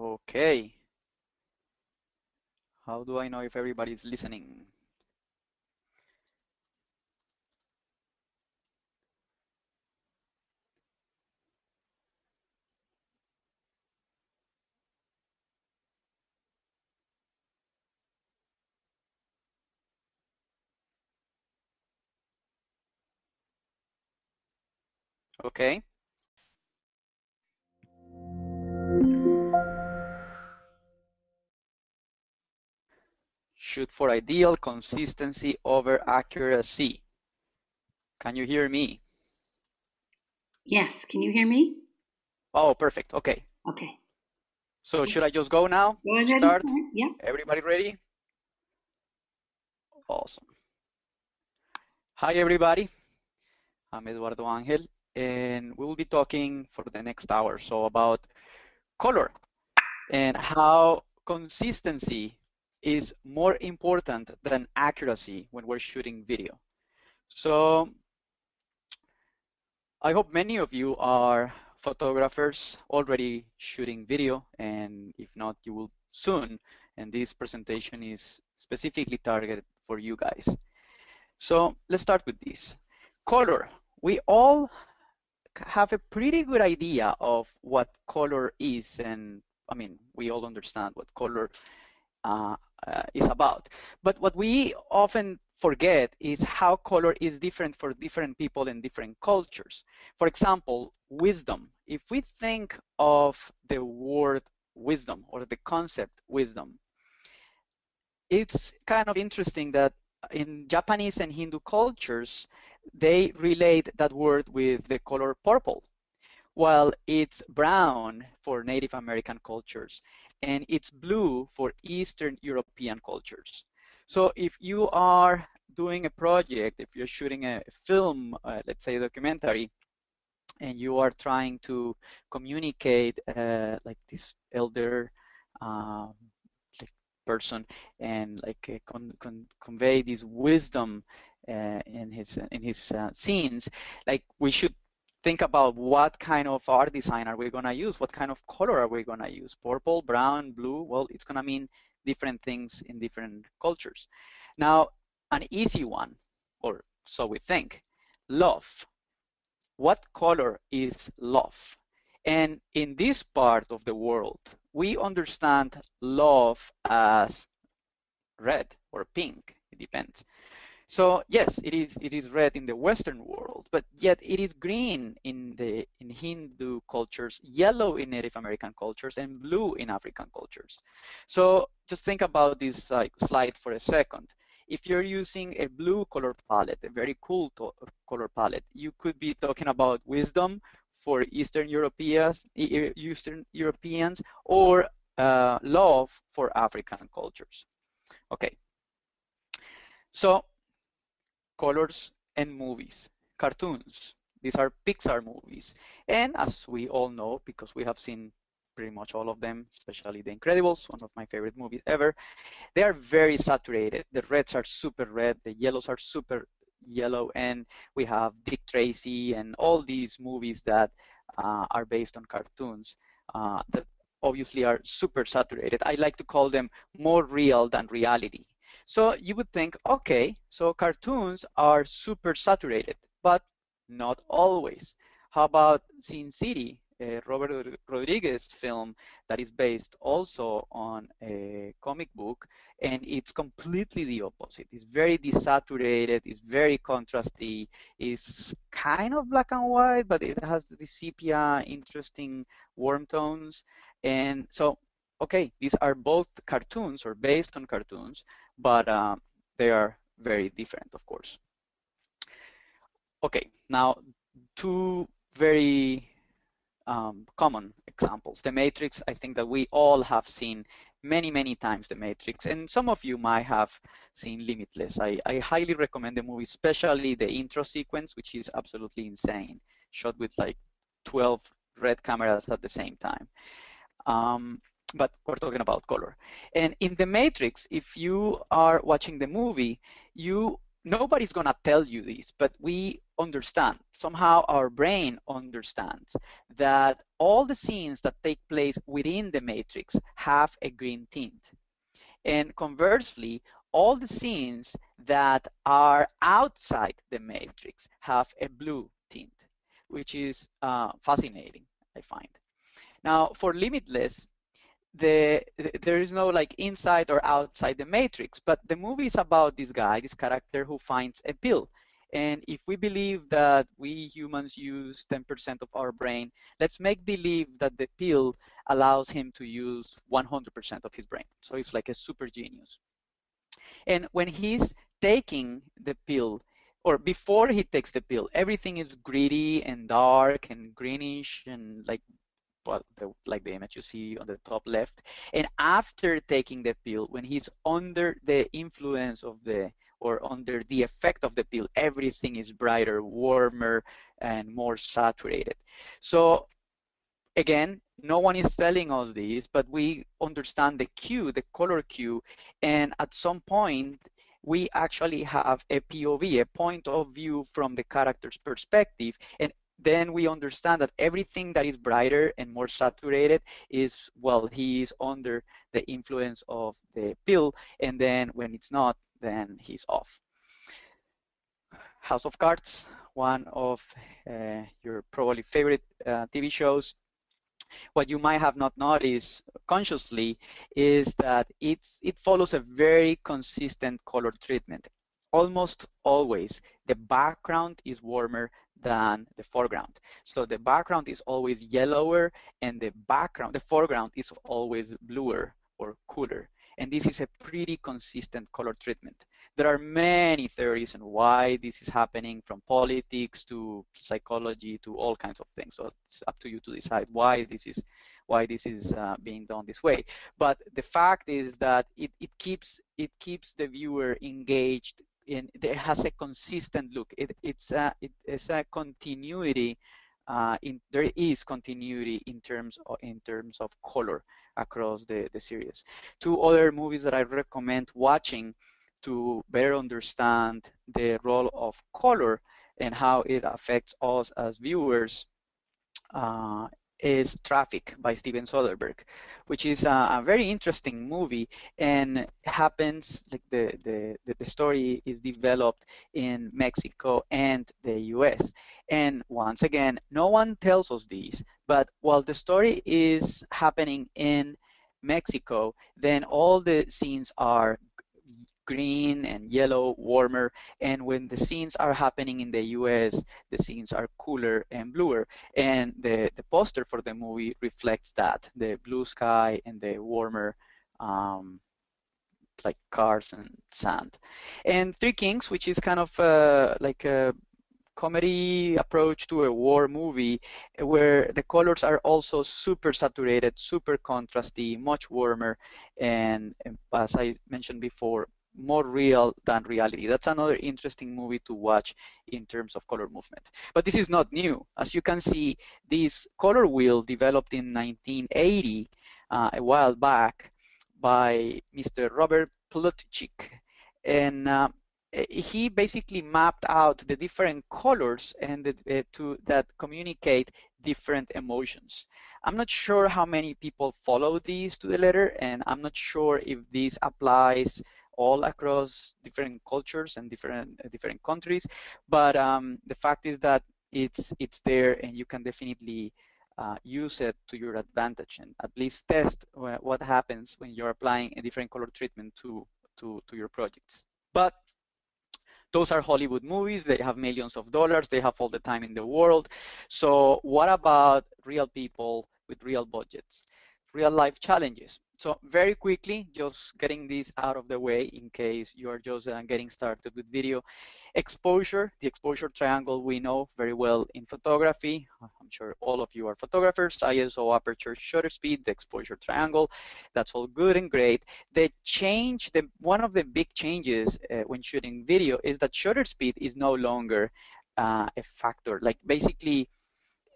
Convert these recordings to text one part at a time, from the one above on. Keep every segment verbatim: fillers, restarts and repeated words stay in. Okay. How do I know if everybody's listening? Okay. Shoot for ideal consistency over accuracy. Can you hear me? Yes, can you hear me? Oh, perfect. Okay. Okay. So should I just go now? Go ahead. Start? Yeah. Everybody ready? Awesome. Hi, everybody. I'm Eduardo Angel, and we will be talking for the next hour or so about color and how consistency is more important than accuracy when we're shooting video. So I hope many of you are photographers already shooting video, and if not, you will soon, and this presentation is specifically targeted for you guys. So let's start with this. Color. We all have a pretty good idea of what color is, and I mean, we all understand what color Uh, uh, is about. But what we often forget is how color is different for different people in different cultures. For example, wisdom. If we think of the word wisdom or the concept wisdom, it's kind of interesting that in Japanese and Hindu cultures, they relate that word with the color purple, while it's brown for Native American cultures, and it's blue for Eastern European cultures. So if you are doing a project, if you're shooting a film, uh, let's say a documentary, and you are trying to communicate uh, like this elder um, like person and like uh, con con convey this wisdom uh, in his, in his uh, scenes, like we should think about what kind of art design are we going to use? What kind of color are we going to use? Purple, brown, blue? Well, it's going to mean different things in different cultures. Now, an easy one, or so we think, love. What color is love? And in this part of the world, we understand love as red or pink, it depends. So yes, it is it is red in the Western world, but yet it is green in the in Hindu cultures, yellow in Native American cultures, and blue in African cultures. So just think about this uh, slide for a second. If you're using a blue color palette, a very cool color palette, you could be talking about wisdom for Eastern Europeans, Eastern Europeans, or uh, love for African cultures. Okay. So colors and movies, cartoons. These are Pixar movies. And as we all know, because we have seen pretty much all of them, especially The Incredibles, one of my favorite movies ever, they are very saturated. The reds are super red, the yellows are super yellow, and we have Dick Tracy and all these movies that uh, are based on cartoons uh, that obviously are super saturated. I like to call them more real than reality. So you would think, okay, so cartoons are super saturated, but not always. How about Sin City, a Robert Rodriguez film that is based also on a comic book, and it's completely the opposite. It's very desaturated, it's very contrasty, it's kind of black and white, but it has the sepia, interesting warm tones. And so, okay, these are both cartoons or based on cartoons, but um, they are very different, of course. Okay, now two very um, common examples. The Matrix, I think that we all have seen many, many times, The Matrix, and some of you might have seen Limitless. I, I highly recommend the movie, especially the intro sequence, which is absolutely insane, shot with like twelve red cameras at the same time. Um, But we're talking about color. And in The Matrix, if you are watching the movie, you nobody's gonna tell you this, but we understand, somehow our brain understands that all the scenes that take place within the matrix have a green tint. And conversely, all the scenes that are outside the matrix have a blue tint, which is uh, fascinating, I find. Now, for Limitless, the, there is no like inside or outside the matrix, but the movie is about this guy, this character who finds a pill. And if we believe that we humans use ten percent of our brain, let's make believe that the pill allows him to use one hundred percent of his brain. So he's like a super genius. And when he's taking the pill, or before he takes the pill, everything is gritty and dark and greenish and like, well, the, like the image you see on the top left. And after taking the pill, when he's under the influence of the or under the effect of the pill, everything is brighter, warmer, and more saturated. So again, no one is telling us this, but we understand the cue, the color cue, and at some point, we actually have a P O V, a point of view from the character's perspective, and then we understand that everything that is brighter and more saturated is, well, he is under the influence of the pill, and then when it's not, then he's off. House of Cards, one of uh, your probably favorite uh, T V shows. What you might have not noticed consciously is that it's, it follows a very consistent color treatment. Almost always, the background is warmer than the foreground. So the background is always yellower, and the background, the foreground is always bluer or cooler. And this is a pretty consistent color treatment. There are many theories on why this is happening, from politics to psychology to all kinds of things. So it's up to you to decide why this is why this is uh, being done this way. But the fact is that it, it keeps it keeps the viewer engaged. In it has a consistent look. It, it's a, it, it's a continuity. Uh, in, there is continuity in terms of, in terms of color across the, the series. Two other movies that I recommend watching to better understand the role of color and how it affects us as viewers uh, is Traffic by Steven Soderbergh, which is a, a very interesting movie, and happens, like the, the, the story is developed in Mexico and the U S. And once again, no one tells us this, but while the story is happening in Mexico, then all the scenes are green and yellow, warmer, and when the scenes are happening in the U S, the scenes are cooler and bluer, and the, the poster for the movie reflects that, the blue sky and the warmer um, like cars and sand. And Three Kings, which is kind of uh, like a comedy approach to a war movie, where the colors are also super saturated, super contrasty, much warmer, and, and as I mentioned before, more real than reality. That's another interesting movie to watch in terms of color movement. But this is not new. As you can see, this color wheel developed in nineteen eighty, uh, a while back, by Mister Robert Plutchik. And uh, he basically mapped out the different colors and the, uh, to, that communicate different emotions. I'm not sure how many people follow these to the letter, and I'm not sure if this applies all across different cultures and different uh, different countries, but um, the fact is that it's it's there, and you can definitely uh, use it to your advantage, and at least test what happens when you're applying a different color treatment to to to your projects. But those are Hollywood movies. They have millions of dollars. They have all the time in the world. So what about real people with real budgets, real life challenges? So very quickly, just getting this out of the way in case you're just uh, getting started with video. Exposure, the exposure triangle we know very well in photography. I'm sure all of you are photographers. I S O, aperture, shutter speed, the exposure triangle. That's all good and great. The change, the, one of the big changes uh, when shooting video is that shutter speed is no longer uh, a factor. Like basically,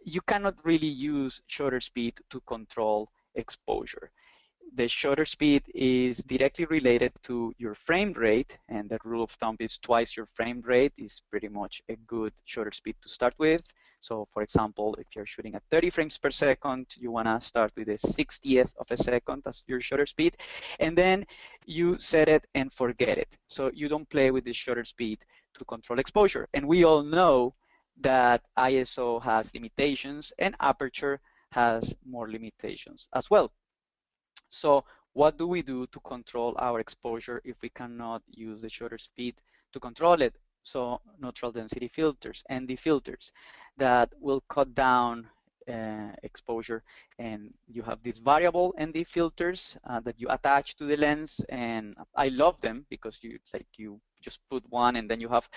you cannot really use shutter speed to control exposure. the shutter speed is directly related to your frame rate, and that rule of thumb is twice your frame rate is pretty much a good shutter speed to start with. So for example, if you're shooting at thirty frames per second, you want to start with a sixtieth of a second as your shutter speed, and then you set it and forget it. So you don't play with the shutter speed to control exposure. And we all know that I S O has limitations and aperture has more limitations as well. So what do we do to control our exposure if we cannot use the shutter speed to control it? So neutral density filters, N D filters, that will cut down uh, exposure. And you have these variable N D filters uh, that you attach to the lens, and I love them because you like you just put one, and then you have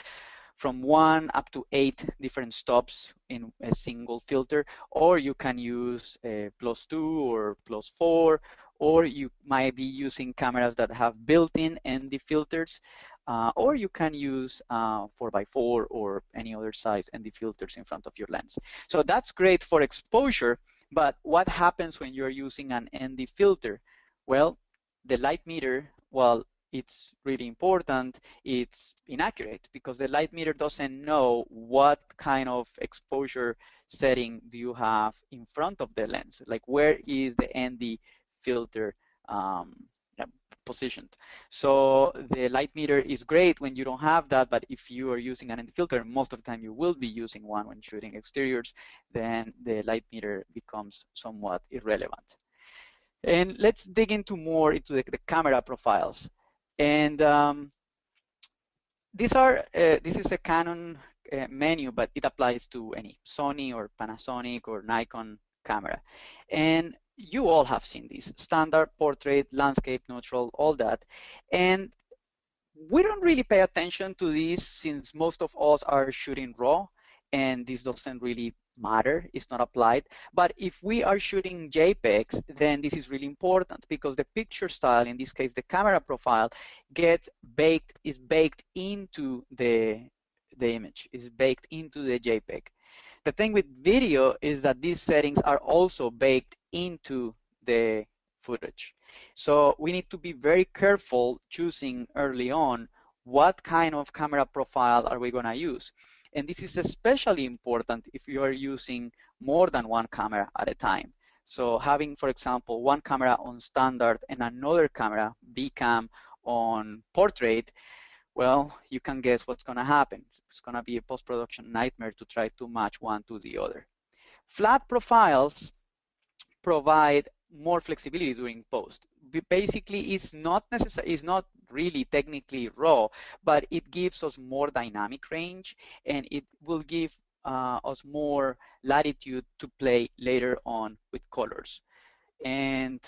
from one up to eight different stops in a single filter, or you can use a plus two or plus four, or you might be using cameras that have built-in N D filters, uh, or you can use uh, four by four or any other size N D filters in front of your lens. So that's great for exposure, but what happens when you're using an N D filter? Well, the light meter, well, it's really important, it's inaccurate, because the light meter doesn't know what kind of exposure setting do you have in front of the lens, like where is the N D filter um, positioned. So the light meter is great when you don't have that, but if you are using an N D filter, most of the time you will be using one when shooting exteriors, then the light meter becomes somewhat irrelevant. And let's dig into more into the, the camera profiles. And um, these are uh, this is a Canon uh, menu, but it applies to any Sony or Panasonic or Nikon camera. And you all have seen these: standard, portrait, landscape, neutral, all that. And we don't really pay attention to these since most of us are shooting raw, and this doesn't really matter, it's not applied. But if we are shooting JPEGs, then this is really important, because the picture style, in this case the camera profile, gets baked, is baked into the, the image, is baked into the JPEG. The thing with video is that these settings are also baked into the footage. So we need to be very careful choosing early on what kind of camera profile are we going to use. And this is especially important if you are using more than one camera at a time. So having, for example, one camera on standard and another camera, B cam, on portrait, well, you can guess what's going to happen. It's going to be a post-production nightmare to try to match one to the other. Flat profiles provide more flexibility during post. Basically, it's not necessary, it's not really technically raw, but it gives us more dynamic range, and it will give uh, us more latitude to play later on with colors. And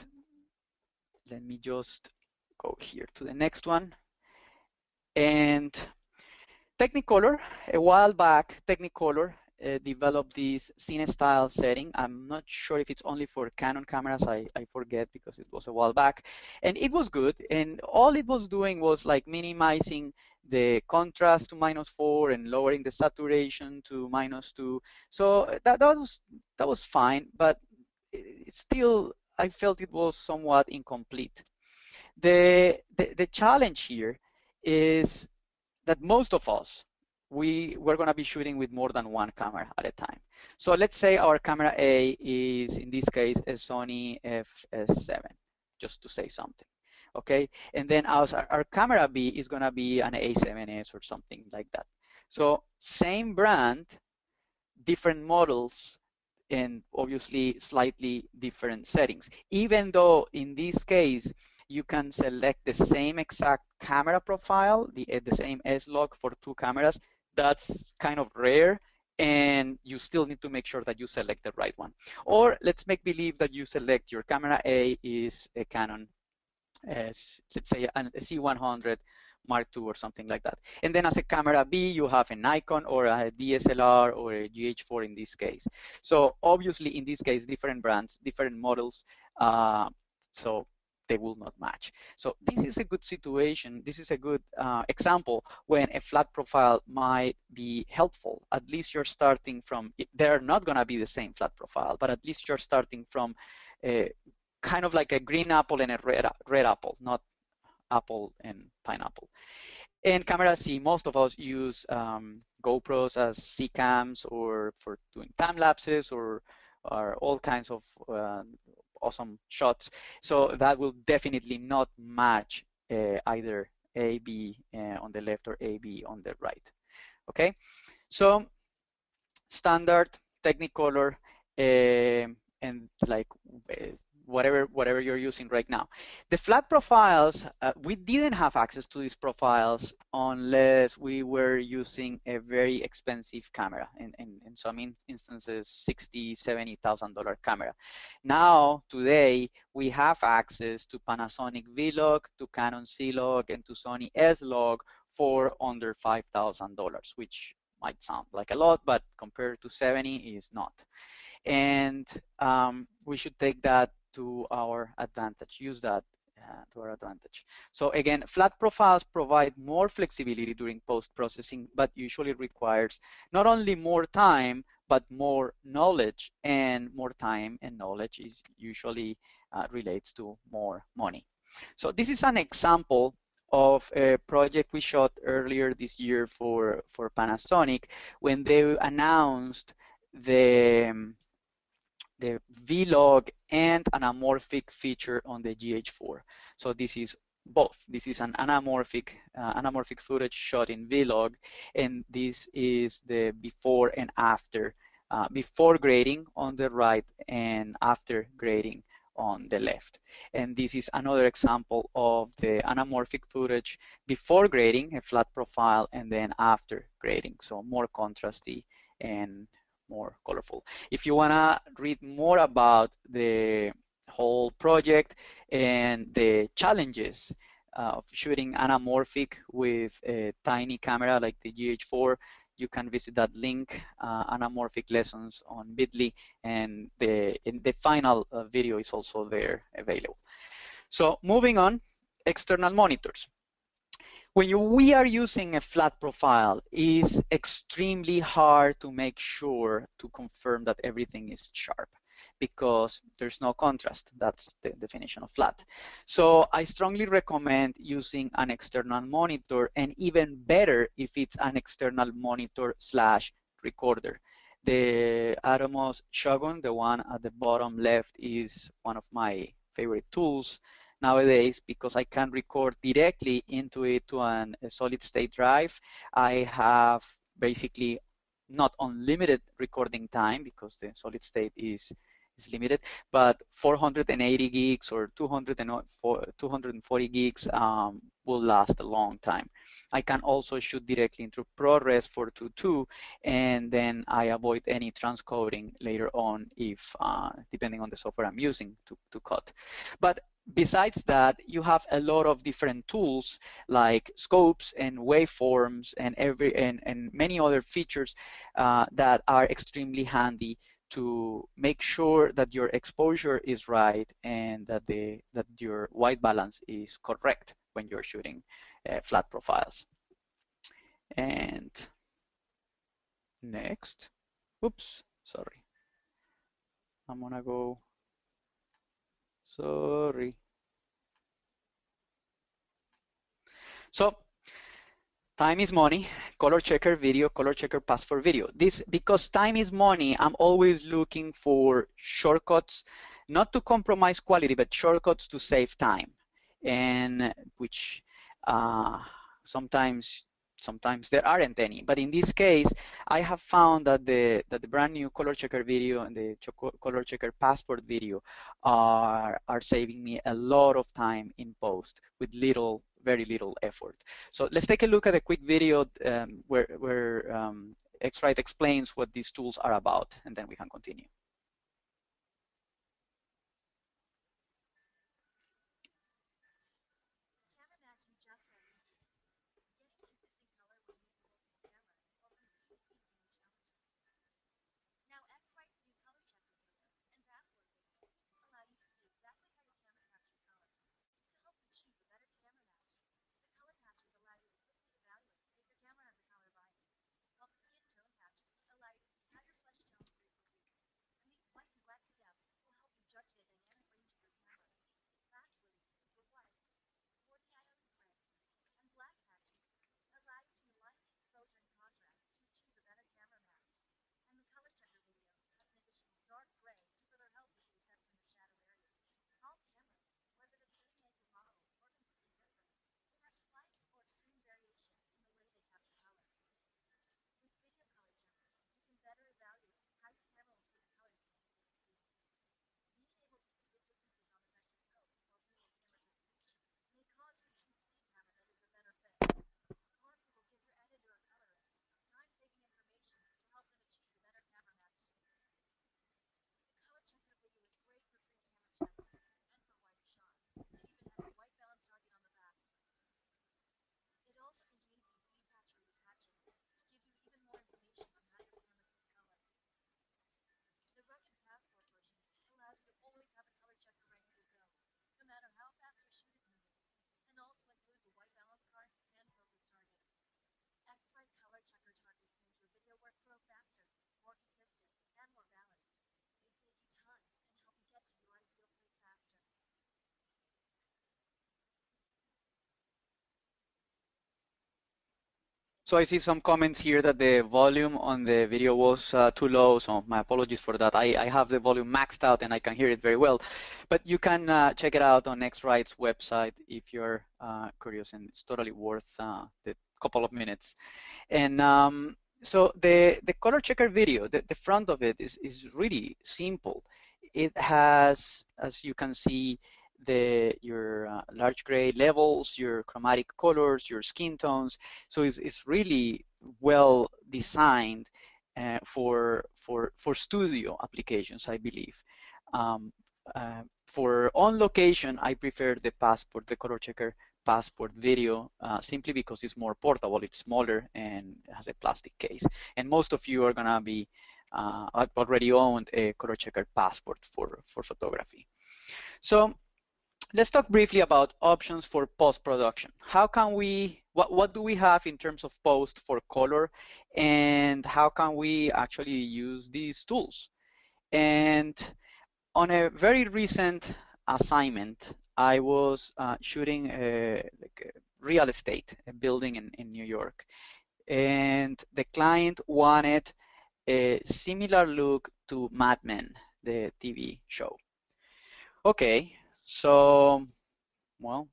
let me just go here to the next one. And Technicolor, a while back, Technicolor Uh, developed this cine style setting. I'm not sure if it's only for Canon cameras, I, I forget, because it was a while back, and it was good, and all it was doing was like minimizing the contrast to minus four and lowering the saturation to minus two. So that, that was that was fine, but it, it still, I felt it was somewhat incomplete. The, the the challenge here is that most of us we we're going to be shooting with more than one camera at a time. So let's say our camera A is, in this case, a Sony F seven, just to say something, okay? And then our, our camera B is going to be an A seven S or something like that. So same brand, different models, and obviously slightly different settings. Even though in this case, you can select the same exact camera profile, the, the same S log for two cameras, that's kind of rare, and you still need to make sure that you select the right one. Or let's make believe that you select your camera A is a Canon, uh, let's say a C one hundred Mark two or something like that. And then as a camera B, you have a Nikon or a D S L R or a G H four in this case. So obviously in this case, different brands, different models, uh, so they will not match. So this is a good situation, this is a good uh, example when a flat profile might be helpful. At least you're starting from, they're not gonna be the same flat profile, but at least you're starting from uh, kind of like a green apple and a red, red apple, not apple and pineapple. And camera C, most of us use um, GoPros as C cams or for doing time lapses or, or all kinds of uh, awesome shots. So that will definitely not match uh, either A B uh, on the left or A B on the right. Okay, so standard, Technicolor, uh, and like whatever whatever you're using right now. The flat profiles, uh, we didn't have access to these profiles unless we were using a very expensive camera, in, in, in some in instances sixty thousand, seventy thousand dollar camera. Now, today, we have access to Panasonic V log, to Canon C log, and to Sony S log for under five thousand dollars, which might sound like a lot, but compared to seventy is not. And um, we should take that to our advantage, use that uh, to our advantage. So again, flat profiles provide more flexibility during post-processing, but usually requires not only more time, but more knowledge, and more time and knowledge is usually uh, relates to more money. So this is an example of a project we shot earlier this year for, for Panasonic, when they announced the, the V log and an anamorphic feature on the G H four. So this is both. This is an anamorphic, uh, anamorphic footage shot in V log, and this is the before and after, uh, before grading on the right and after grading on the left. And this is another example of the anamorphic footage before grading, a flat profile, and then after grading. So more contrasty and more colorful. If you want to read more about the whole project and the challenges uh, of shooting anamorphic with a tiny camera like the G H four, you can visit that link, uh, anamorphic lessons on bit dot L Y, and the, in the final uh, video is also there available. So moving on, external monitors. When you, we are using a flat profile, it's extremely hard to make sure to confirm that everything is sharp, because there's no contrast. That's the definition of flat. So I strongly recommend using an external monitor, and even better if it's an external monitor slash recorder. The Atomos Shogun, the one at the bottom left, is one of my favorite tools nowadays, because I can record directly into it to an, a solid state drive. I have basically not unlimited recording time, because the solid state is is limited, but four hundred eighty gigs or two hundred forty gigs um, will last a long time. I can also shoot directly into ProRes four twenty-two, and then I avoid any transcoding later on, if uh, depending on the software I'm using to, to cut. But besides that, you have a lot of different tools like scopes and waveforms and every and, and many other features uh, that are extremely handy to make sure that your exposure is right and that the that your white balance is correct when you're shooting uh, flat profiles. And next, oops, sorry, I'm gonna go. Sorry. So, time is money. ColorChecker Video, ColorChecker Pass for Video. This, because time is money, I'm always looking for shortcuts, not to compromise quality, but shortcuts to save time, and which uh, sometimes sometimes there aren't any. But in this case, I have found that the that the brand new ColorChecker Video and the ColorChecker Passport Video are are saving me a lot of time in post with little, very little effort. So let's take a look at a quick video um, where where um, X-Rite explains what these tools are about, and then we can continue. So I see some comments here that the volume on the video was uh, too low, so my apologies for that. I, I have the volume maxed out and I can hear it very well. But you can uh, check it out on X-Rite's website if you're uh, curious, and it's totally worth uh, the couple of minutes. And um, so the, the ColorChecker video, the, the front of it is, is really simple. It has, as you can see, the your uh, large gray levels, your chromatic colors, your skin tones. So it's, it's really well designed uh, for for for studio applications, I believe. Um, uh, for on location, I prefer the passport, the ColorChecker passport video, uh, simply because it's more portable, it's smaller, and has a plastic case. And most of you are gonna be uh, already owned a ColorChecker passport for for photography. So let's talk briefly about options for post-production. How can we, what, what do we have in terms of post for color, and how can we actually use these tools? And on a very recent assignment, I was uh, shooting a, like a real estate, a building in, in New York, and the client wanted a similar look to Mad Men, the T V show. Okay. So, well,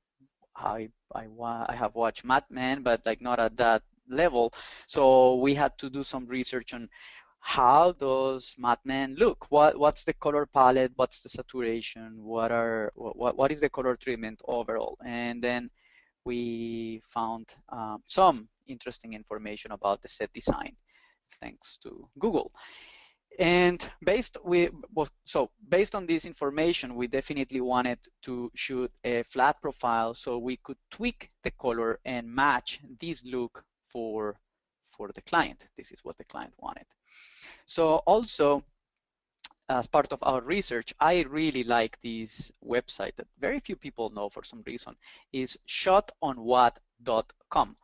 I, I, wa I have watched Mad Men, but like not at that level. So we had to do some research on how does Mad Men look? What what's the color palette? What's the saturation? What are what what is the color treatment overall? And then we found um, some interesting information about the set design, thanks to Google. And based we so based on this information, we definitely wanted to shoot a flat profile so we could tweak the color and match this look for for the client. This is what the client wanted. So also, as part of our research, I really like this website that very few people know for some reason, is shot on what dot com,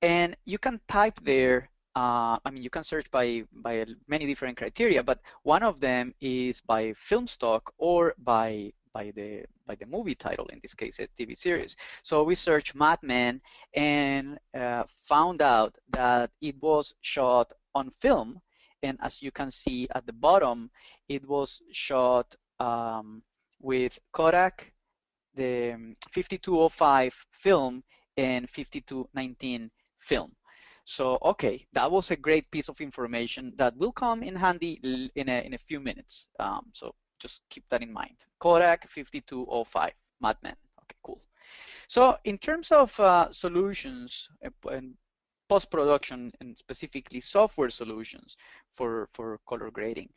and you can type there. Uh, I mean, you can search by, by many different criteria, but one of them is by film stock or by, by, the, by the movie title, in this case, a T V series. So we searched Mad Men and uh, found out that it was shot on film, and as you can see at the bottom, it was shot um, with Kodak, the fifty-two oh five film, and fifty-two nineteen film. So, okay, that was a great piece of information that will come in handy in a, in a few minutes. Um, so just keep that in mind. Kodak fifty-two oh five, Mad Men. Okay, cool. So in terms of uh, solutions and post-production, and specifically software solutions for, for color grading,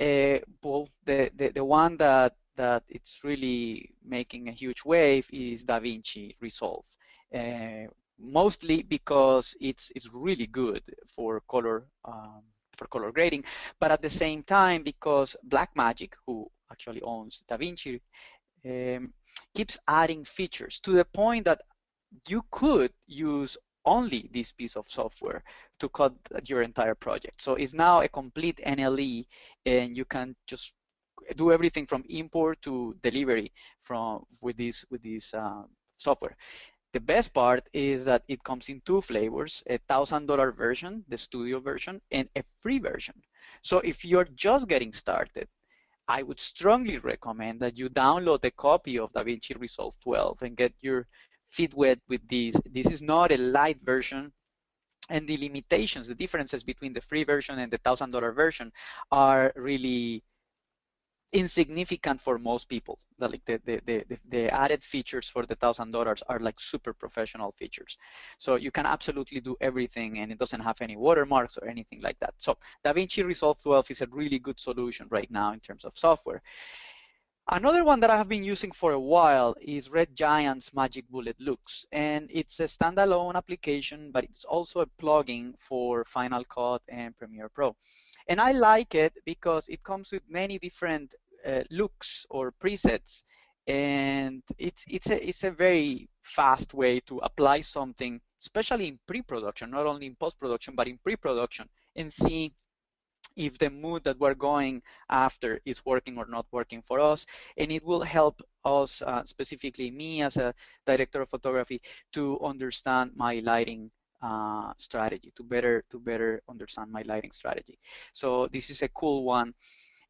uh, well, the, the, the one that, that it's really making a huge wave is DaVinci Resolve. Uh, Mostly because it's it's really good for color um, for color grading, but at the same time because Blackmagic, who actually owns DaVinci, um, keeps adding features to the point that you could use only this piece of software to cut your entire project. So it's now a complete N L E, and you can just do everything from import to delivery from with this with this uh, software. The best part is that it comes in two flavors, a one thousand dollar version, the studio version, and a free version. So if you're just getting started, I would strongly recommend that you download a copy of DaVinci Resolve twelve and get your feet wet with this. This is not a light version, and the limitations, the differences between the free version and the one thousand dollar version are really insignificant for most people. The, like the, the, the, the added features for the one thousand dollars are like super professional features. So you can absolutely do everything, and it doesn't have any watermarks or anything like that. So DaVinci Resolve twelve is a really good solution right now in terms of software. Another one that I have been using for a while is Red Giant's Magic Bullet Looks, and it's a standalone application, but it's also a plugin for Final Cut and Premiere Pro. And I like it because it comes with many different uh, looks or presets, and it's it's a it's a very fast way to apply something, especially in pre-production, not only in post-production, but in pre-production, and see if the mood that we're going after is working or not working for us. And it will help us, uh, specifically me as a director of photography, to understand my lighting uh, strategy, to better to better understand my lighting strategy. So this is a cool one.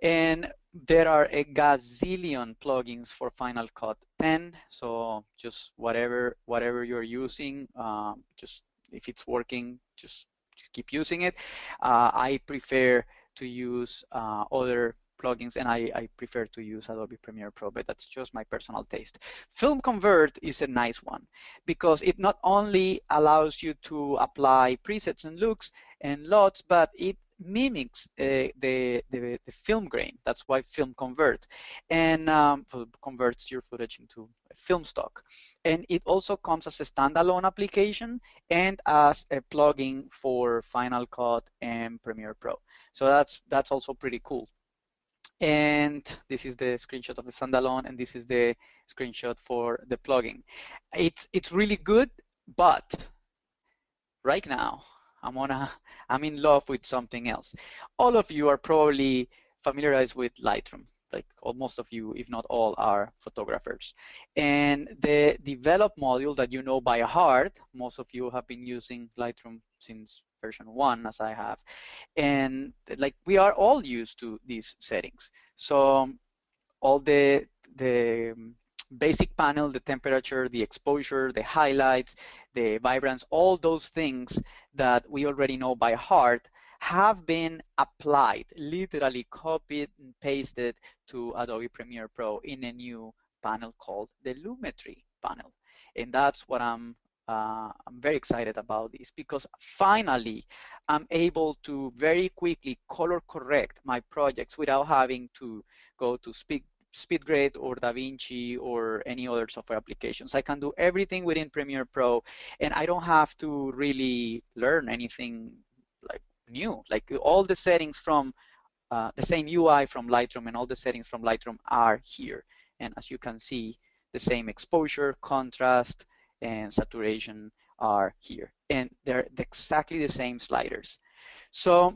And there are a gazillion plugins for Final Cut ten. So just whatever whatever you're using, um, just if it's working, just, just keep using it. Uh, I prefer to use uh, other plugins, and I, I prefer to use Adobe Premiere Pro, but that's just my personal taste. Film Convert is a nice one because it not only allows you to apply presets and looks and lots, but it mimics uh, the, the the film grain. That's why Film Convert, and um, converts your footage into film stock. And it also comes as a standalone application and as a plugin for Final Cut and Premiere Pro. So that's that's also pretty cool. And this is the screenshot of the standalone, and this is the screenshot for the plugin. It's it's really good, but right now I'm gonna I'm in love with something else. All of you are probably familiarized with Lightroom, like most of you, if not all, are photographers. And the develop module that you know by heart, most of you have been using Lightroom since version one, as I have. And like we are all used to these settings. So all the the basic panel, the temperature, the exposure, the highlights, the vibrance, all those things that we already know by heart have been applied, literally copied and pasted to Adobe Premiere Pro in a new panel called the Lumetri panel. And that's what I'm, uh, I'm very excited about, this because finally I'm able to very quickly color correct my projects without having to go to speak SpeedGrade or DaVinci or any other software applications. I can do everything within Premiere Pro, and I don't have to really learn anything like new. Like all the settings from uh, the same U I from Lightroom and all the settings from Lightroom are here. And as you can see, the same exposure, contrast, and saturation are here. And they're exactly the same sliders. So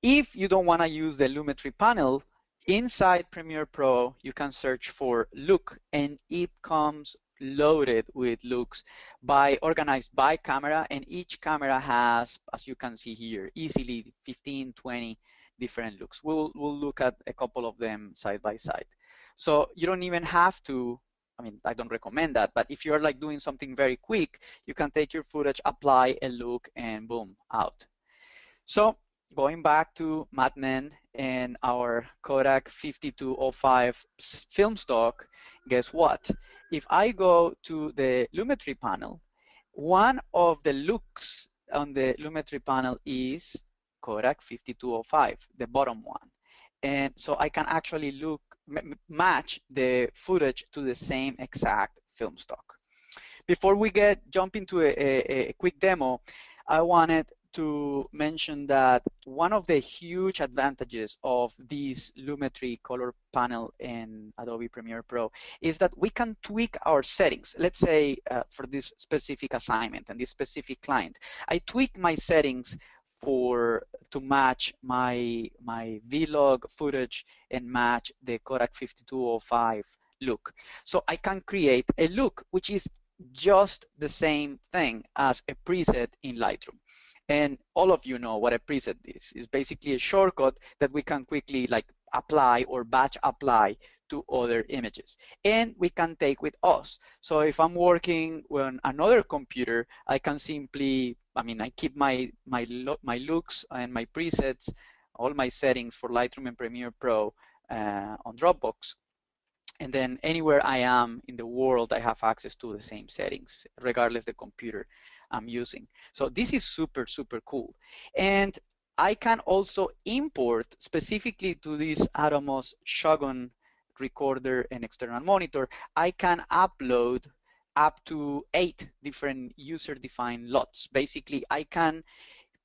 if you don't want to use the Lumetri panel, inside Premiere Pro, you can search for look, and it comes loaded with looks by organized by camera, and each camera has, as you can see here, easily fifteen, twenty different looks. We'll, we'll look at a couple of them side by side. So you don't even have to, I mean, I don't recommend that, but if you're like doing something very quick, you can take your footage, apply a look, and boom, out. So going back to Mad Men and our Kodak fifty-two oh five film stock, guess what? If I go to the Lumetri panel, one of the looks on the Lumetri panel is Kodak fifty-two oh five, the bottom one. And so I can actually look, match the footage to the same exact film stock. Before we get jump into a, a, a quick demo, I wanted to mention that one of the huge advantages of these Lumetri color panel in Adobe Premiere Pro is that we can tweak our settings. Let's say uh, for this specific assignment and this specific client, I tweak my settings for to match my my V-log footage and match the Kodak fifty-two oh five look. So I can create a look which is just the same thing as a preset in Lightroom. And all of you know what a preset is. It's basically a shortcut that we can quickly like apply or batch apply to other images. And we can take with us. So if I'm working on another computer, I can simply, I mean, I keep my, my, lo my looks and my presets, all my settings for Lightroom and Premiere Pro uh, on Dropbox. And then anywhere I am in the world, I have access to the same settings, regardless the computer I'm using. So this is super, super cool. And I can also import specifically to this Atomos Shogun recorder and external monitor, I can upload up to eight different user-defined lots. Basically, I can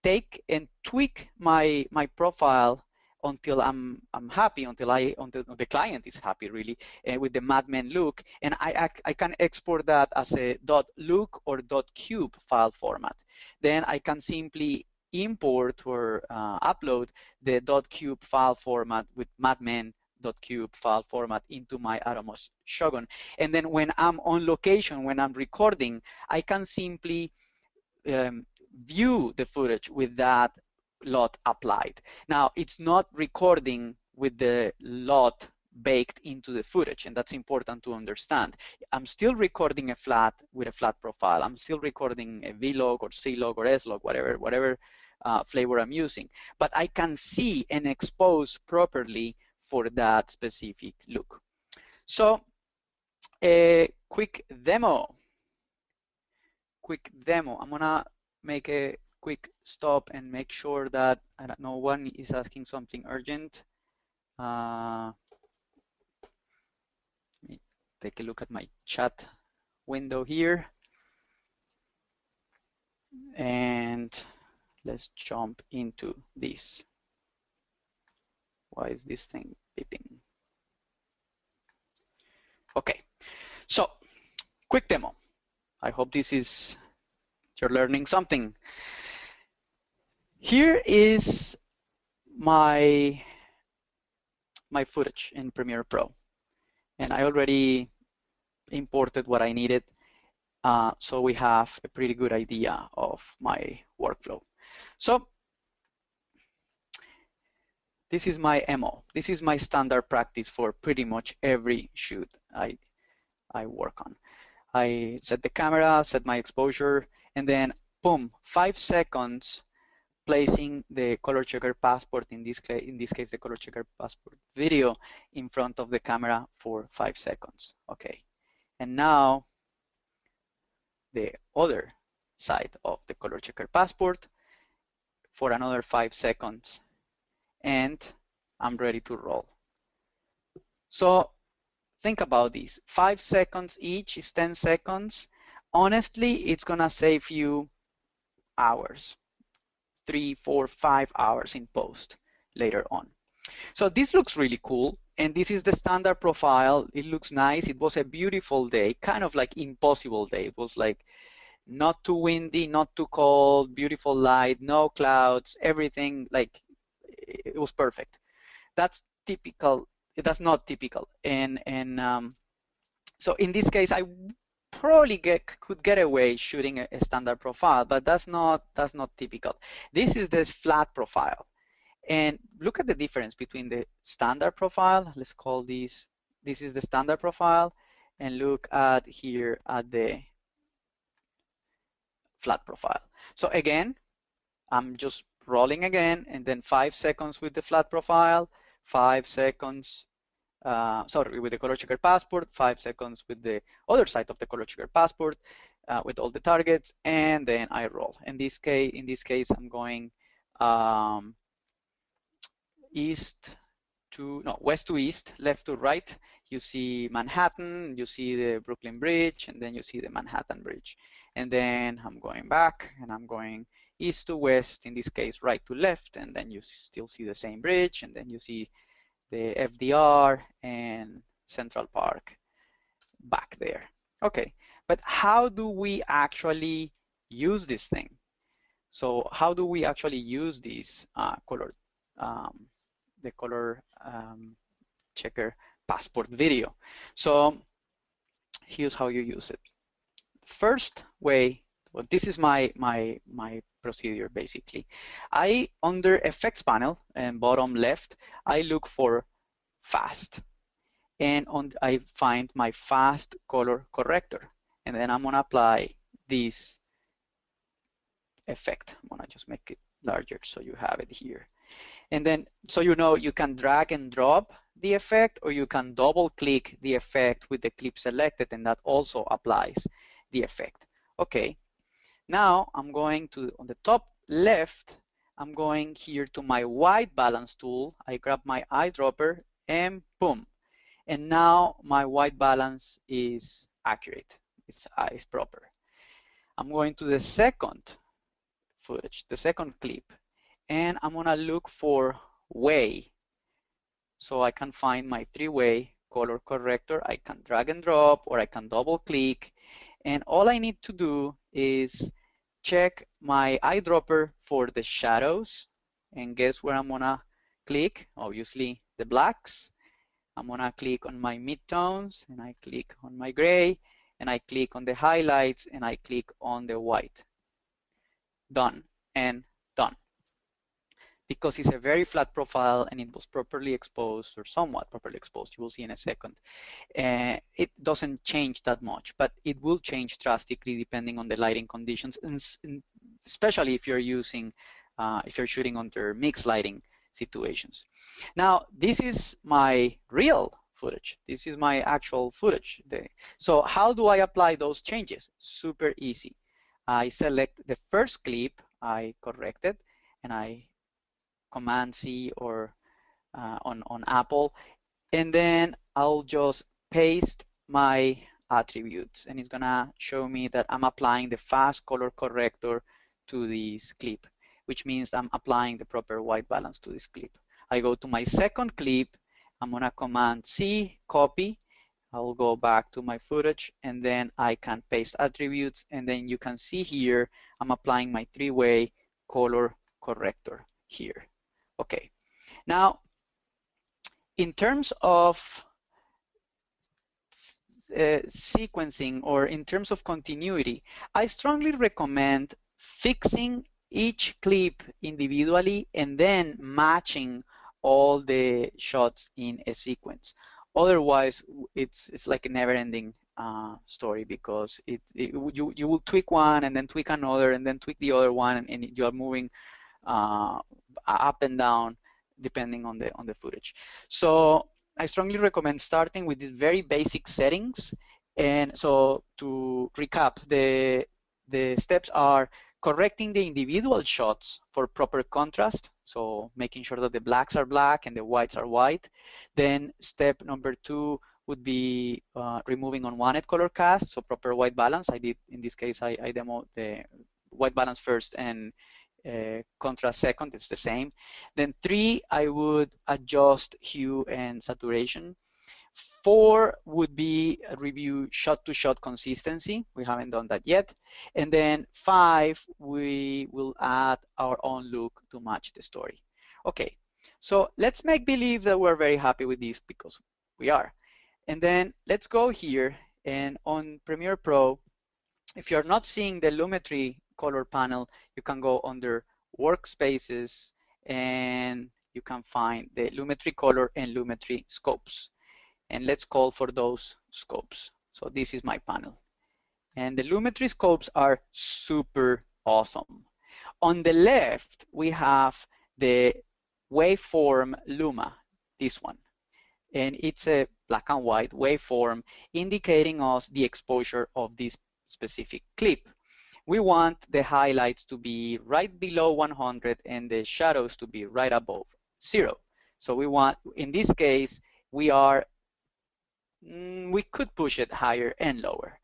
take and tweak my, my profile until I'm I'm happy, until I until the client is happy, really, uh, with the Mad Men look, and I, I I can export that as a .look or .cube file format. Then I can simply import or uh, upload the .cube file format with Mad Men .cube file format into my Atomos Shogun, and then when I'm on location, when I'm recording, I can simply um, view the footage with that L O T applied. Now, it's not recording with the L O T baked into the footage, and that's important to understand. I'm still recording a flat with a flat profile. I'm still recording a V log or C log or S log, whatever, whatever uh, flavor I'm using. But I can see and expose properly for that specific look. So, a quick demo. Quick demo. I'm gonna make a quick stop and make sure that I don't know, one is asking something urgent. Uh, let me take a look at my chat window here, and let's jump into this. Why is this thing beeping? Okay, so quick demo. I hope this is you're learning something. Here is my my footage in Premiere Pro, and I already imported what I needed, uh, so we have a pretty good idea of my workflow. So this is my M O. This is my standard practice for pretty much every shoot I I work on. I set the camera, set my exposure, and then boom, five seconds. Placing the ColorChecker passport, in this, in this case the ColorChecker passport video, in front of the camera for five seconds. Okay, and now the other side of the ColorChecker passport for another five seconds, and I'm ready to roll. So think about this. Five seconds each is ten seconds. Honestly, it's gonna save you hours. Three, four, five hours in post later on. So this looks really cool, and this is the standard profile. It looks nice. It was a beautiful day, kind of like impossible day. It was like not too windy, not too cold, beautiful light, no clouds, everything, like it was perfect. That's typical. That's not typical. And and um, so in this case, I probably get, could get away shooting a, a standard profile, but that's not that's not typical. This is this flat profile, and look at the difference between the standard profile. Let's call these. This is the standard profile, and look at here at the flat profile. So again, I'm just rolling again, and then five seconds with the flat profile, five seconds. Uh, sorry, with the ColorChecker passport, five seconds with the other side of the ColorChecker passport, uh, with all the targets, and then I roll. In this case, in this case, I'm going um, east to no west to east, left to right. You see Manhattan, you see the Brooklyn Bridge, and then you see the Manhattan Bridge, and then I'm going back, and I'm going east to west. In this case, right to left, and then you still see the same bridge, and then you see the F D R and Central Park back there. Okay, but how do we actually use this thing? So how do we actually use these uh, color, um, the color um, checker passport video? So here's how you use it. First way, well, this is my my my procedure basically. I, under effects panel and bottom left, I look for fast, and on I find my fast color corrector, and then I'm gonna apply this effect. I'm gonna just make it larger so you have it here, and then so you know you can drag and drop the effect, or you can double click the effect with the clip selected, and that also applies the effect. Okay. Now I'm going to, on the top left, I'm going here to my white balance tool. I grab my eyedropper and boom. And now my white balance is accurate. It's, uh, it's proper. I'm going to the second footage, the second clip, and I'm gonna look for way. So I can find my three-way color corrector. I can drag and drop, or I can double click. And all I need to do is check my eyedropper for the shadows, and guess where I'm gonna click? Obviously the blacks. I'm gonna click on my midtones, and I click on my gray, and I click on the highlights, and I click on the white. done, and done. Because it's a very flat profile and it was properly exposed or somewhat properly exposed, you will see in a second. Uh, it doesn't change that much, but it will change drastically depending on the lighting conditions, and especially if you're using, uh, if you're shooting under mixed lighting situations. Now, this is my real footage. This is my actual footage. So how do I apply those changes? Super easy. I select the first clip I corrected, and I Command C or uh, on, on Apple, and then I'll just paste my attributes, and it's gonna show me that I'm applying the fast color corrector to this clip, which means I'm applying the proper white balance to this clip. I go to my second clip, I'm gonna Command C, copy, I'll go back to my footage, and then I can paste attributes, and then you can see here I'm applying my three-way color corrector here. Okay, now in terms of uh, sequencing or in terms of continuity, I strongly recommend fixing each clip individually and then matching all the shots in a sequence. Otherwise, it's it's like a never-ending uh, story, because it, it you you will tweak one and then tweak another and then tweak the other one, and, and you are moving Uh, up and down depending on the on the footage. So I strongly recommend starting with these very basic settings. And so to recap, the the steps are correcting the individual shots for proper contrast, so making sure that the blacks are black and the whites are white. Then step number two would be uh, removing unwanted color cast, so proper white balance. I did in this case, I, I demoed the white balance first and Uh, contrast second, it's the same. Then three, I would adjust hue and saturation. Four would be review shot-to-shot consistency. We haven't done that yet. And then five, we will add our own look to match the story. Okay, so let's make believe that we're very happy with this, because we are. And then let's go here, and on Premiere Pro, if you're not seeing the Lumetri color panel, you can go under workspaces and you can find the Lumetri color and Lumetri scopes, and let's call for those scopes. So this is my panel, and the Lumetri scopes are super awesome. On the left we have the waveform luma, this one, and it's a black and white waveform indicating us the exposure of this specific clip. We want the highlights to be right below one hundred and the shadows to be right above zero. So we want, in this case, we are, we could push it higher and lower.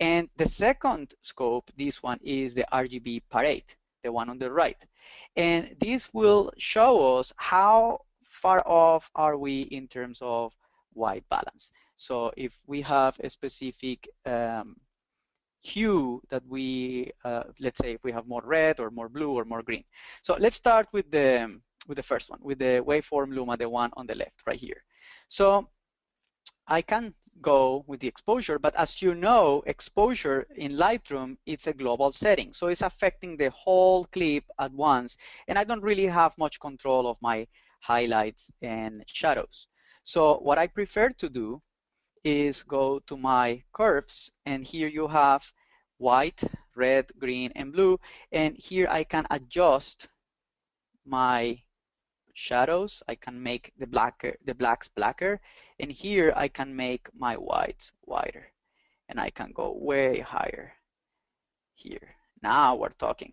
And the second scope, this one, is the R G B parade, the one on the right. And this will show us how far off are we in terms of white balance. So if we have a specific um, hue that we, uh, let's say if we have more red or more blue or more green. So let's start with the, with the first one, with the waveform luma, the one on the left right here. So I can go with the exposure, but as you know, exposure in Lightroom, it's a global setting. So it's affecting the whole clip at once, and I don't really have much control of my highlights and shadows. So what I prefer to do is go to my curves, and here you have white, red, green, and blue, and here I can adjust my shadows. I can make the blacker, the blacks blacker, and here I can make my whites whiter, and I can go way higher here. Now we're talking.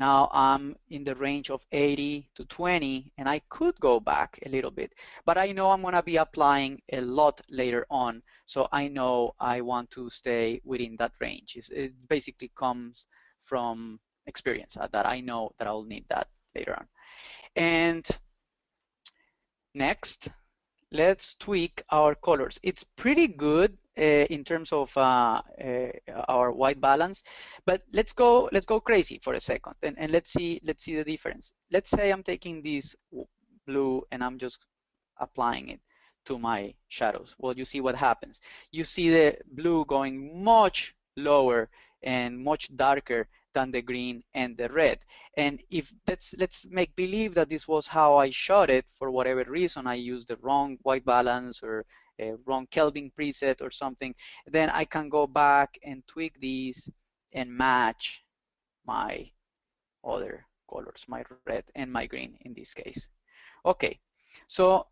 Now I'm in the range of eighty to twenty, and I could go back a little bit, but I know I'm gonna be applying a lot later on, so I know I want to stay within that range. It's, it basically comes from experience, uh, that I know that I'll need that later on. And next, let's tweak our colors. It's pretty good uh, in terms of uh, uh, our white balance, but let's go let's go crazy for a second, and, and let's see let's see the difference. Let's say I'm taking this blue and I'm just applying it to my shadows. Well, you see what happens. You see the blue going much lower and much darker than the green and the red. And if let's let's make believe that this was how I shot it, for whatever reason I used the wrong white balance or a wrong Kelvin preset or something, then I can go back and tweak these and match my other colors, my red and my green in this case. Okay, so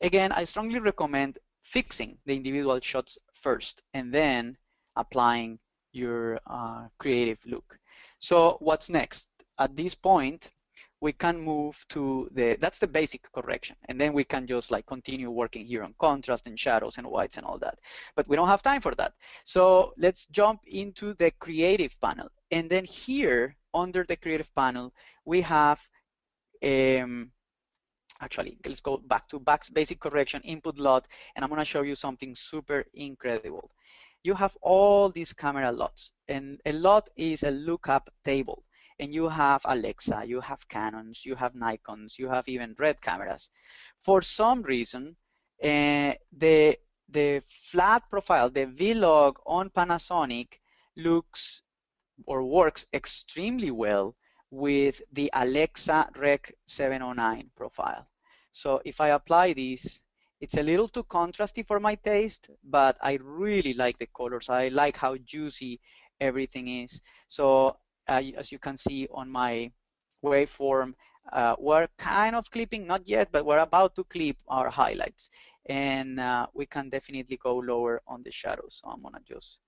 again, I strongly recommend fixing the individual shots first and then applying your uh, creative look. So what's next? At this point, we can move to the, that's the basic correction, and then we can just like continue working here on contrast and shadows and whites and all that. But we don't have time for that. So let's jump into the creative panel. And then here, under the creative panel, we have, um, actually, let's go back to basic correction, input lot, and I'm gonna show you something super incredible. You have all these camera lots, and a lot is a lookup table. And you have Alexa, you have Canons, you have Nikons, you have even red cameras. For some reason, uh, the, the flat profile, the V-log on Panasonic looks or works extremely well with the Alexa Rec seven oh nine profile. So if I apply this, it's a little too contrasty for my taste, but I really like the colors. I like how juicy everything is. So uh, as you can see on my waveform, uh, we're kind of clipping, not yet, but we're about to clip our highlights. And uh, we can definitely go lower on the shadows. So I'm gonna just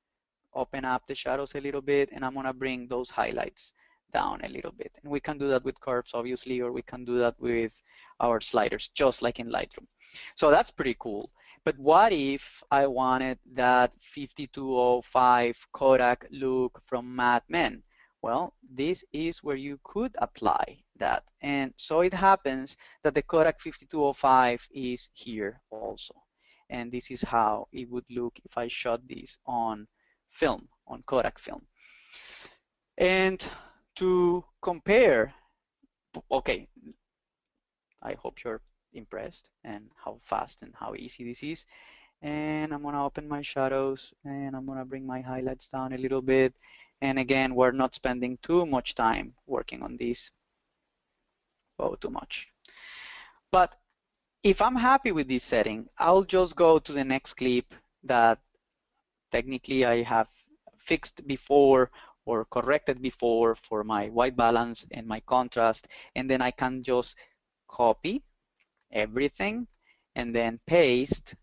open up the shadows a little bit, and I'm gonna bring those highlights down a little bit. And we can do that with curves, obviously, or we can do that with our sliders, just like in Lightroom. So that's pretty cool. But what if I wanted that fifty-two oh five Kodak look from Mad Men? Well, this is where you could apply that. And so it happens that the Kodak fifty-two oh five is here also. And this is how it would look if I shot this on film, on Kodak film. And to compare, okay, I hope you're impressed and how fast and how easy this is. And I'm gonna open my shadows, and I'm gonna bring my highlights down a little bit. And again, we're not spending too much time working on this. Oh, too much. But if I'm happy with this setting, I'll just go to the next clip that technically I have fixed before or corrected before for my white balance and my contrast, and then I can just copy everything and then paste.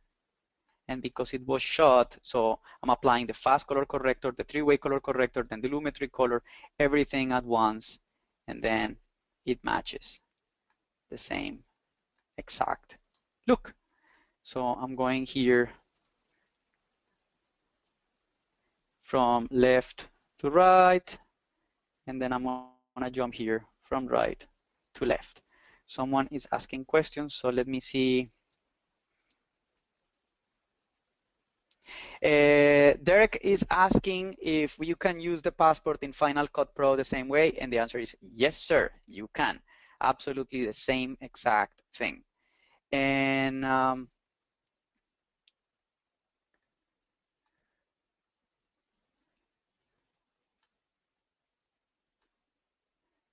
And because it was shot, so I'm applying the fast color corrector, the three-way color corrector, then the Lumetri color, everything at once, and then it matches the same exact look. So I'm going here from left to right, and then I'm gonna jump here from right to left. Someone is asking questions, so let me see. Uh, Derek is asking if you can use the passport in Final Cut Pro the same way, and the answer is yes, sir, you can. Absolutely the same exact thing. And um,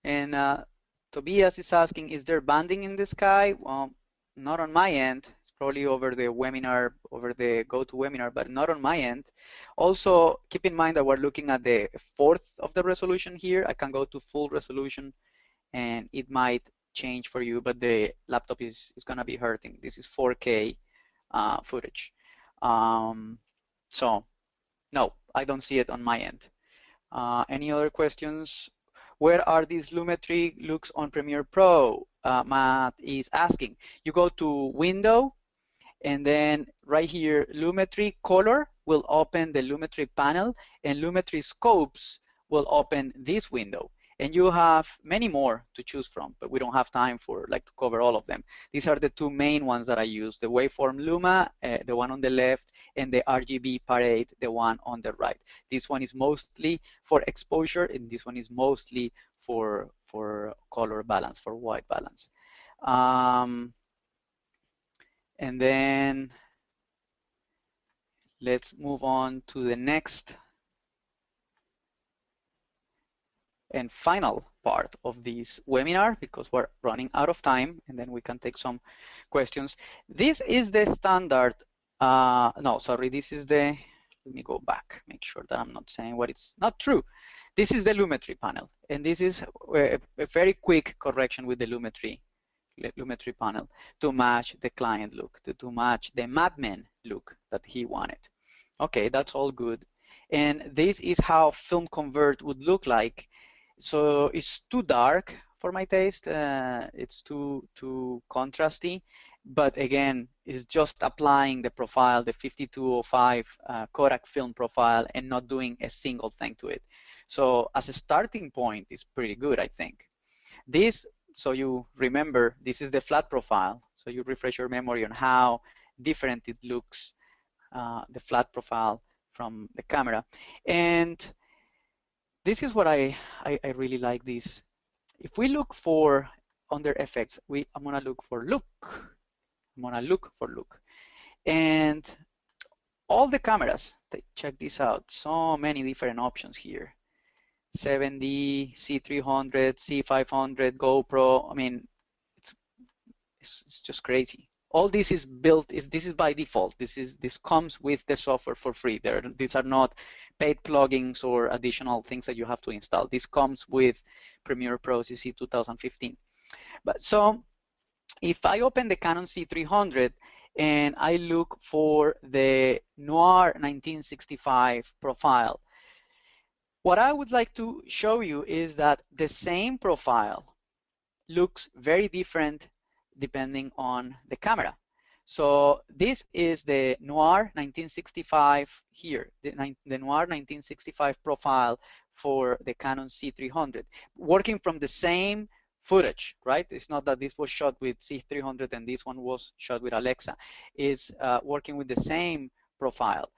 and uh, Tobias is asking, is there banding in the sky? Well, not on my end. It's probably over the webinar, over the GoToWebinar, but not on my end. Also, keep in mind that we're looking at the fourth of the resolution here. I can go to full resolution, and it might change for you, but the laptop is, is going to be hurting. This is four K uh, footage. Um, so, no, I don't see it on my end. Uh, any other questions? Where are these Lumetri looks on Premiere Pro? Uh, Matt is asking. You go to Window, and then right here, Lumetri Color will open the Lumetri panel, and Lumetri Scopes will open this window. And you have many more to choose from, but we don't have time for like to cover all of them. These are the two main ones that I use: the Waveform Luma, uh, the one on the left, and the R G B Parade, the one on the right. This one is mostly for exposure, and this one is mostly for for color balance, for white balance. Um, and then let's move on to the next and final part of this webinar, because we're running out of time, and then we can take some questions. This is the standard, uh, no, sorry, this is the, let me go back, make sure that I'm not saying what it's not true. This is the Lumetri panel, and this is a, a very quick correction with the Lumetri, Lumetri panel to match the client look, to, to match the Mad Men look that he wanted. Okay, that's all good. And this is how Film Convert would look like. So it's too dark for my taste, uh, it's too too contrasty, but again, it's just applying the profile, the fifty-two oh five uh, Kodak film profile, and not doing a single thing to it. So as a starting point, it's pretty good, I think. This, so you remember, this is the flat profile, so you refresh your memory on how different it looks, uh, the flat profile from the camera. And this is what I, I, I really like this. If we look for under effects, we, I'm gonna look for look. I'm gonna look for look. And all the cameras, check this out, so many different options here. seven D, C three hundred, C five hundred, GoPro, I mean, it's, it's, it's just crazy. All this is built, is this is by default. This is this comes with the software for free. There, these are not paid plugins or additional things that you have to install. This comes with Premiere Pro C C two thousand fifteen. But so if I open the Canon C three hundred and I look for the Noir nineteen sixty-five profile, what I would like to show you is that the same profile looks very different depending on the camera. So this is the Noir nineteen sixty-five here, the, the Noir nineteen sixty-five profile for the Canon C three hundred, working from the same footage, right? It's not that this was shot with C three hundred and this one was shot with Alexa. It's uh, working with the same profile.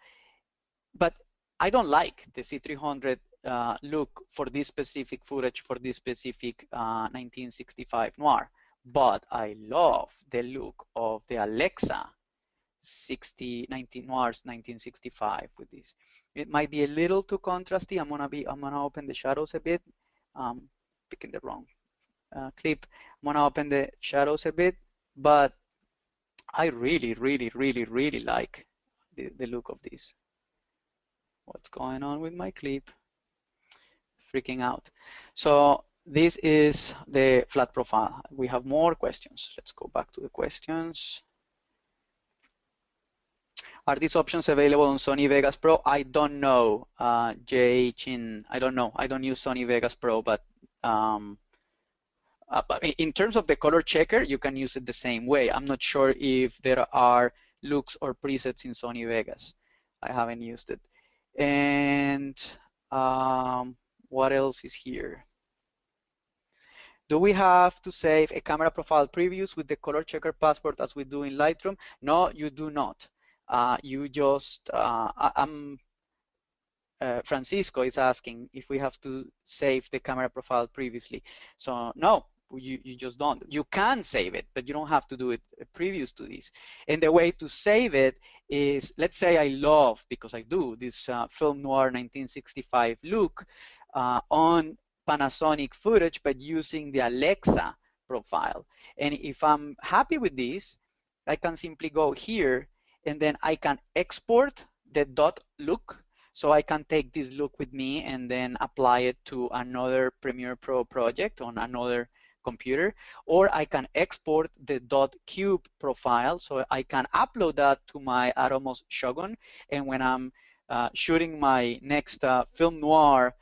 But I don't like the C three hundred uh, look for this specific footage, for this specific uh, nineteen sixty-five Noir. But I love the look of the Alexa sixty nineteen Noirs nineteen sixty-five with this. It might be a little too contrasty. I'm gonna be. I'm gonna open the shadows a bit. Um, picking the wrong uh, clip. I'm gonna open the shadows a bit. But I really, really, really, really like the, the look of this. What's going on with my clip? Freaking out. So. This is the flat profile. We have more questions. Let's go back to the questions. Are these options available on Sony Vegas Pro? I don't know, uh, Jay Chin. I don't know. I don't use Sony Vegas Pro, but um, uh, in terms of the color checker, you can use it the same way. I'm not sure if there are looks or presets in Sony Vegas. I haven't used it. And um, what else is here? Do we have to save a camera profile previews with the color checker passport as we do in Lightroom? No, you do not. Uh, you just, uh, I'm, uh, Francisco is asking if we have to save the camera profile previously. So no, you, you just don't. You can save it, but you don't have to do it previous to this. And the way to save it is, let's say I love, because I do, this uh, film noir nineteen sixty-five look uh, on Panasonic footage, but using the Alexa profile. And if I'm happy with this, I can simply go here and then I can export the dot look. So I can take this look with me and then apply it to another Premiere Pro project on another computer, or I can export the dot cube profile. So I can upload that to my Atomos Shogun. And when I'm uh, shooting my next uh, film noir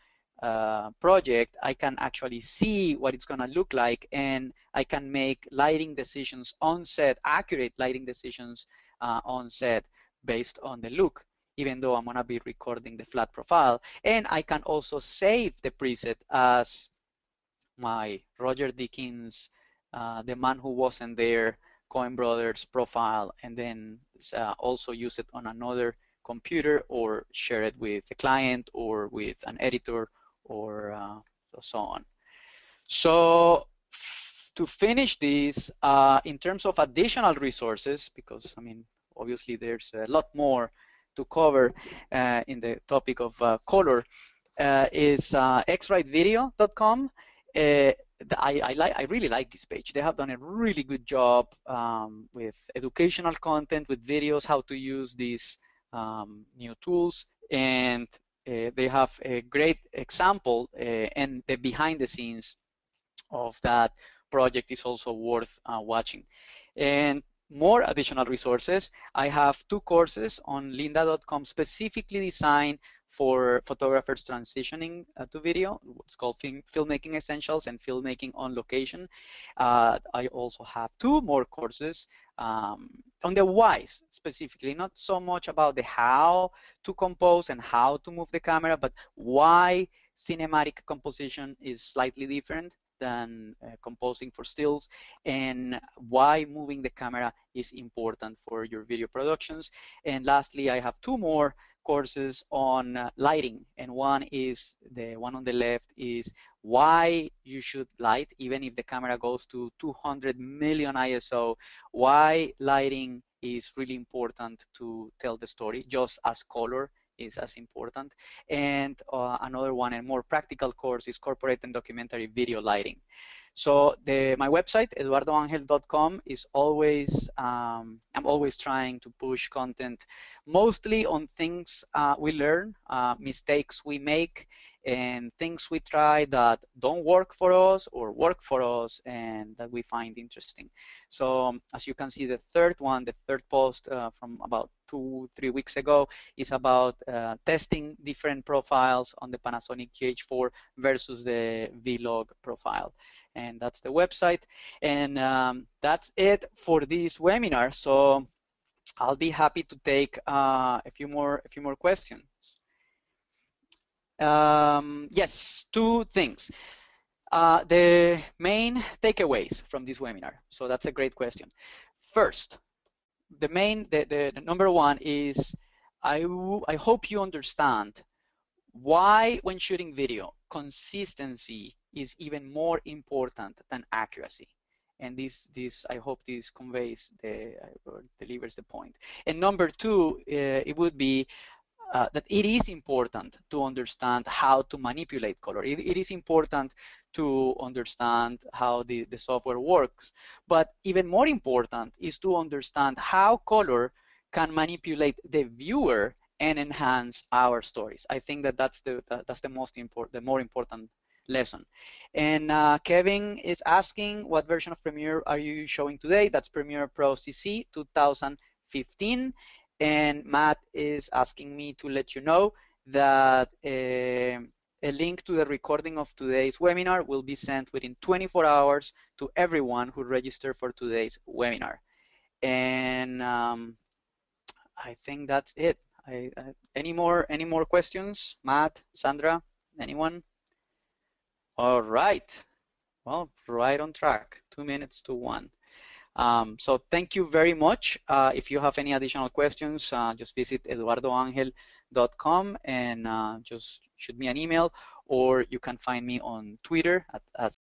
Uh, project, I can actually see what it's going to look like, and I can make lighting decisions on set, accurate lighting decisions uh, on set based on the look, even though I'm going to be recording the flat profile. And I can also save the preset as my Roger Deakins, uh, The Man Who Wasn't There, Coen Brothers profile, and then uh, also use it on another computer or share it with a client or with an editor, or uh, so on. So to finish this, uh, in terms of additional resources, because I mean obviously there's a lot more to cover uh, in the topic of uh, color, uh, is uh, X Rite video dot com. Uh, I, I, li I really like this page. They have done a really good job um, with educational content, with videos, how to use these um, new tools, and uh, they have a great example uh, and the behind the scenes of that project is also worth uh, watching. And more additional resources, I have two courses on Linda dot com specifically designed for photographers transitioning uh, to video. It's called Film, Filmmaking Essentials and Filmmaking on Location. Uh, I also have two more courses um, on the whys specifically, not so much about the how to compose and how to move the camera, but why cinematic composition is slightly different than uh, composing for stills, and why moving the camera is important for your video productions. And lastly, I have two more courses on uh, lighting, and one is the one on the left is why you should light even if the camera goes to two hundred million I S O, why lighting is really important to tell the story just as color is as important. And uh, another one, and more practical course, is corporate and documentary video lighting. So the, my website, eduardo angel dot com, is always, um, I'm always trying to push content mostly on things uh, we learn, uh, mistakes we make, and things we try that don't work for us or work for us and that we find interesting. So um, as you can see, the third one, the third post uh, from about two, three weeks ago is about uh, testing different profiles on the Panasonic G H four versus the V log profile. And that's the website. And um, that's it for this webinar. So I'll be happy to take uh, a few more, a few more questions. Um, yes, two things. Uh, the main takeaways from this webinar. So that's a great question. First, the main, the, the, the number one is I, w I hope you understand why when shooting video, consistency is even more important than accuracy. And this, this, I hope this conveys the, or delivers the point. And number two, uh, it would be Uh, that it is important to understand how to manipulate color. It, it is important to understand how the, the software works. But even more important is to understand how color can manipulate the viewer and enhance our stories. I think that that's the, that, that's the most important, the more important lesson. And uh, Kevin is asking, what version of Premiere are you showing today? That's Premiere Pro C C two thousand fifteen. And Matt is asking me to let you know that uh, a link to the recording of today's webinar will be sent within twenty-four hours to everyone who registered for today's webinar. And um, I think that's it. I, I, any more, any more questions? Matt, Sandra, anyone? All right. Well, right on track. Two minutes to one. Um, so thank you very much. Uh, if you have any additional questions, uh, just visit eduardo angel dot com and uh, just shoot me an email, or you can find me on Twitter at, at